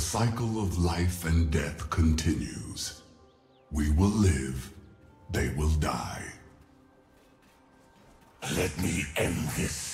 cycle of life and death continues. We will live, they will die. Let me end this.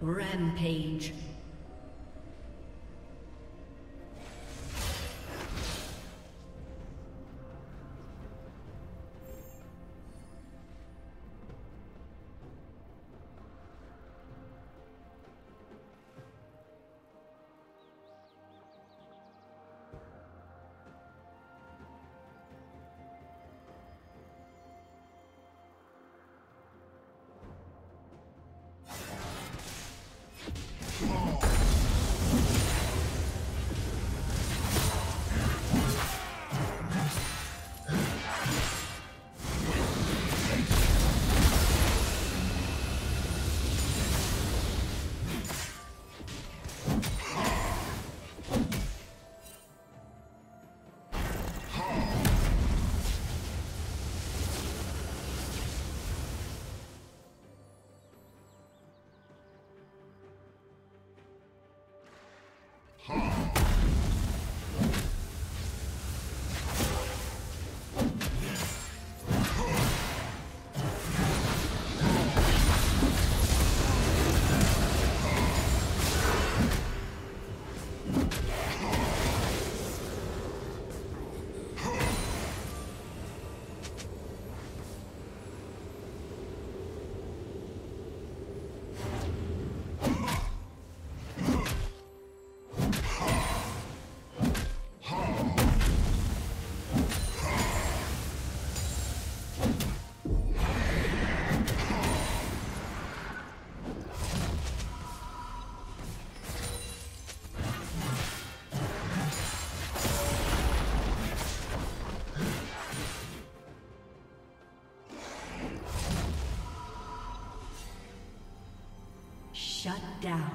Rampage. Shut down.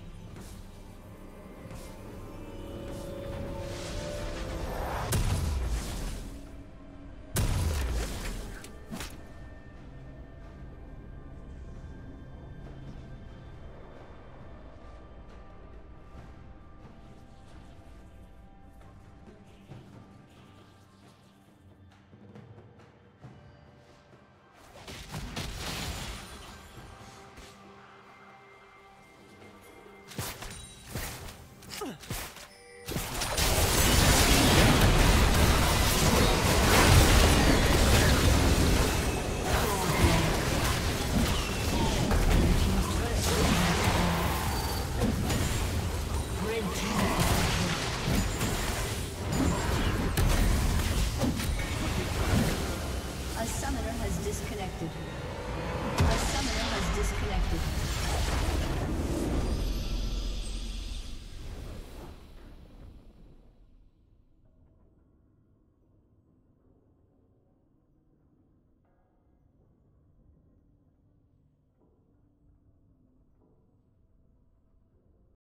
A summoner has disconnected.